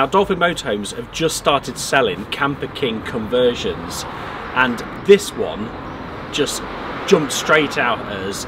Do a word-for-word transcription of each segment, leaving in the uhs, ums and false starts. Now, Dolphin Motorhomes have just started selling Camper King conversions, and this one just jumped straight out at us.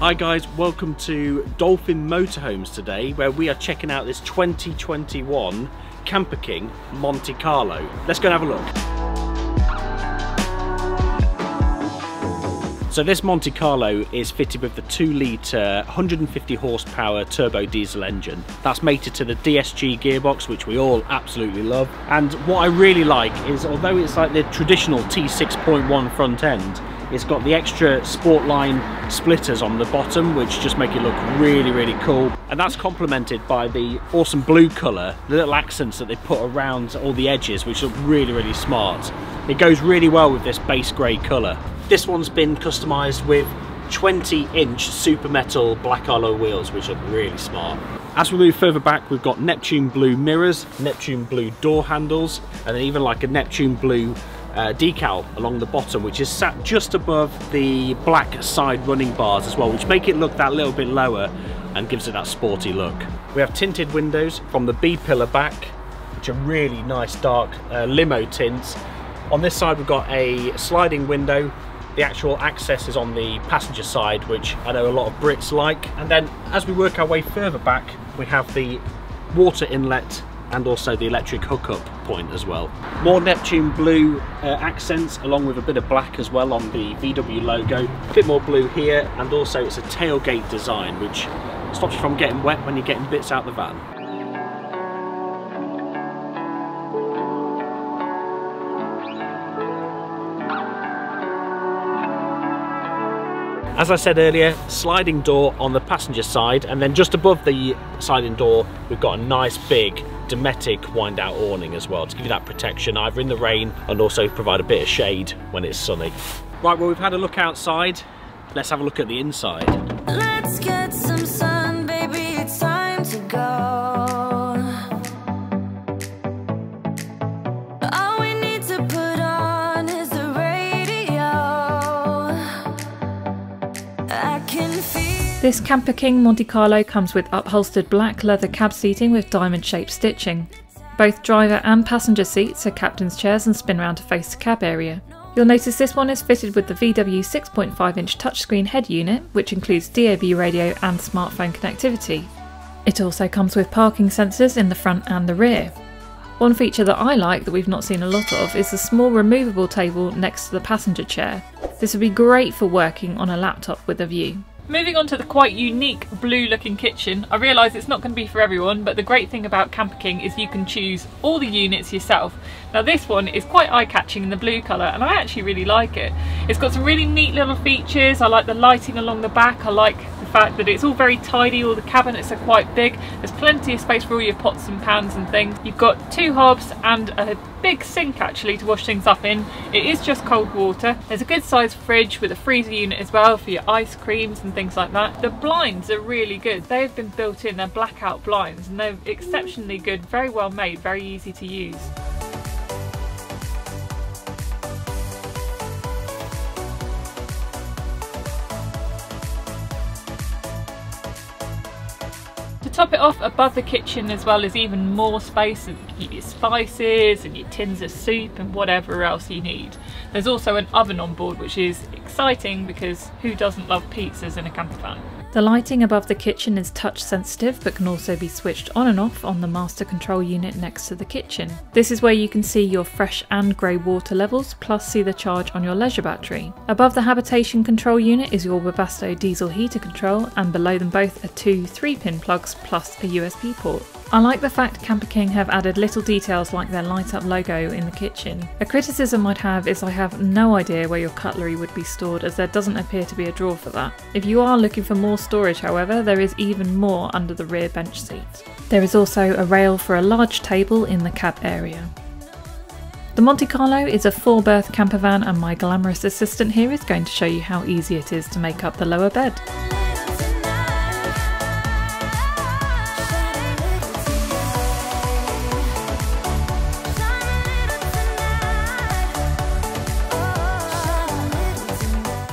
Hi guys, welcome to Dolphin Motorhomes today, where we are checking out this twenty twenty-one Camper King Monte Carlo. Let's go and have a look. So this Monte Carlo is fitted with the two litre one hundred fifty horsepower turbo diesel engine. That's mated to the D S G gearbox, which we all absolutely love. And what I really like is, although it's like the traditional T six point one front end, it's got the extra Sportline splitters on the bottom, which just make it look really, really cool. And that's complemented by the awesome blue colour, the little accents that they put around all the edges, which look really, really smart. It goes really well with this base grey colour. This one's been customised with twenty inch super metal black alloy wheels, which look really smart. As we move further back, we've got Neptune blue mirrors, Neptune blue door handles, and then even like a Neptune blue Uh, decal along the bottom, which is sat just above the black side running bars as well, which make it look that little bit lower and gives it that sporty look. We have tinted windows from the B pillar back, which are really nice dark uh, limo tints. On this side we've got a sliding window. The actual access is on the passenger side, which I know a lot of Brits like. And then as we work our way further back, we have the water inlet and also the electric hookup point as well. More Neptune blue uh, accents, along with a bit of black as well on the V W logo. A bit more blue here, and also it's a tailgate design, which stops you from getting wet when you're getting bits out the van. As I said earlier, sliding door on the passenger side, and then just above the sliding door, we've got a nice big Dometic wind-out awning as well to give you that protection either in the rain and also provide a bit of shade when it's sunny. Right, well, we've had a look outside. Let's have a look at the inside. Let's get some sun, baby, it's time to go. This Camper King Monte Carlo comes with upholstered black leather cab seating with diamond-shaped stitching. Both driver and passenger seats are captain's chairs and spin round to face the cab area. You'll notice this one is fitted with the V W six point five inch touchscreen head unit, which includes D A B radio and smartphone connectivity. It also comes with parking sensors in the front and the rear. One feature that I like that we've not seen a lot of is the small removable table next to the passenger chair. This would be great for working on a laptop with a view. Moving on to the quite unique blue looking kitchen, I realise it's not going to be for everyone, but the great thing about Camper King is you can choose all the units yourself. Now this one is quite eye-catching in the blue colour, and I actually really like it. It's got some really neat little features. I like the lighting along the back, I like the fact that it's all very tidy, all the cabinets are quite big, there's plenty of space for all your pots and pans and things. You've got two hobs and a big sink actually to wash things up in. It is just cold water. There's a good sized fridge with a freezer unit as well for your ice creams and things like that. The blinds are really good. They've been built in, they're blackout blinds, and they're exceptionally good, very well made, very easy to use. Top it off, above the kitchen as well is even more space, and you can keep your spices and your tins of soup and whatever else you need. There's also an oven on board, which is exciting because who doesn't love pizzas in a camper van? The lighting above the kitchen is touch sensitive but can also be switched on and off on the master control unit next to the kitchen. This is where you can see your fresh and grey water levels, plus see the charge on your leisure battery. Above the habitation control unit is your Webasto diesel heater control, and below them both are two three pin plugs plus a U S B port. I like the fact Camper King have added little details like their light-up logo in the kitchen. A criticism I'd have is I have no idea where your cutlery would be stored, as there doesn't appear to be a drawer for that. If you are looking for more storage, however, there is even more under the rear bench seat. There is also a rail for a large table in the cab area. The Monte Carlo is a four berth camper van, and my glamorous assistant here is going to show you how easy it is to make up the lower bed.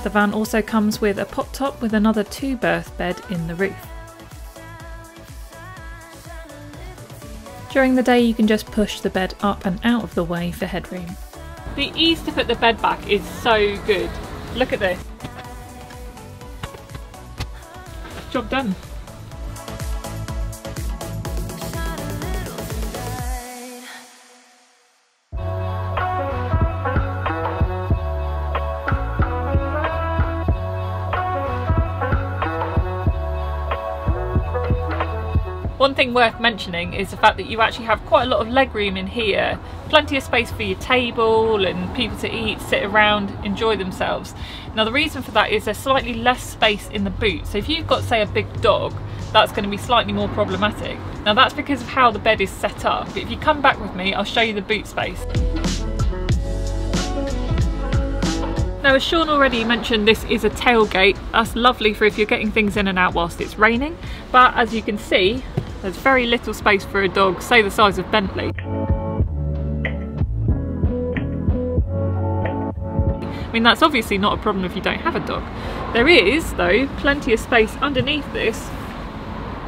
The van also comes with a pop top with another two berth bed in the roof. During the day you can just push the bed up and out of the way for headroom. The ease to put the bed back is so good. Look at this. Job done. One thing worth mentioning is the fact that you actually have quite a lot of legroom in here. Plenty of space for your table and people to eat, sit around, enjoy themselves. Now the reason for that is there's slightly less space in the boot. So if you've got, say, a big dog, that's going to be slightly more problematic. Now that's because of how the bed is set up. But if you come back with me, I'll show you the boot space. Now, as Sean already mentioned, this is a tailgate. That's lovely for if you're getting things in and out whilst it's raining. But as you can see, there's very little space for a dog, say the size of Bentley. I mean, that's obviously not a problem if you don't have a dog. There is, though, plenty of space underneath this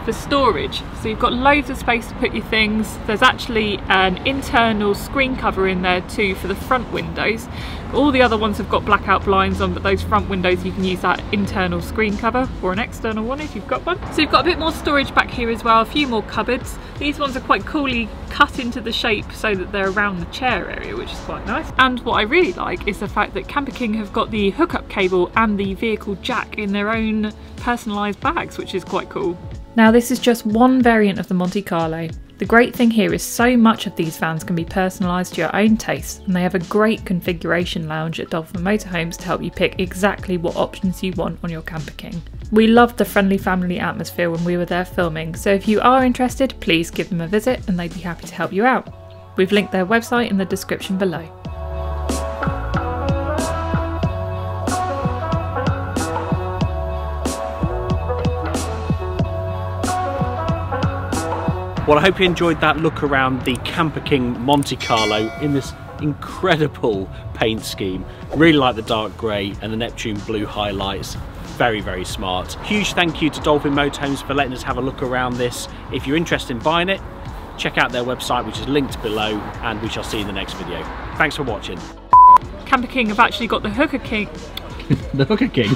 for storage. So you've got loads of space to put your things. There's actually an internal screen cover in there too for the front windows. All the other ones have got blackout blinds on, but those front windows you can use that internal screen cover, or an external one if you've got one. So you've got a bit more storage back here as well, a few more cupboards. These ones are quite coolly cut into the shape so that they're around the chair area, which is quite nice. And what I really like is the fact that Camper King have got the hookup cable and the vehicle jack in their own personalised bags, which is quite cool. Now this is just one variant of the Monte Carlo. The great thing here is so much of these vans can be personalised to your own tastes, and they have a great configuration lounge at Dolphin Motorhomes to help you pick exactly what options you want on your Camper King. We loved the friendly family atmosphere when we were there filming, so if you are interested, please give them a visit and they'd be happy to help you out. We've linked their website in the description below. Well, I hope you enjoyed that look around the Camper King Monte Carlo in this incredible paint scheme. Really like the dark grey and the Neptune blue highlights. Very, very smart. Huge thank you to Dolphin Motorhomes for letting us have a look around this. If you're interested in buying it, check out their website, which is linked below, and we shall see you in the next video. Thanks for watching. Camper King have actually got the Hooker King. The Hooker King?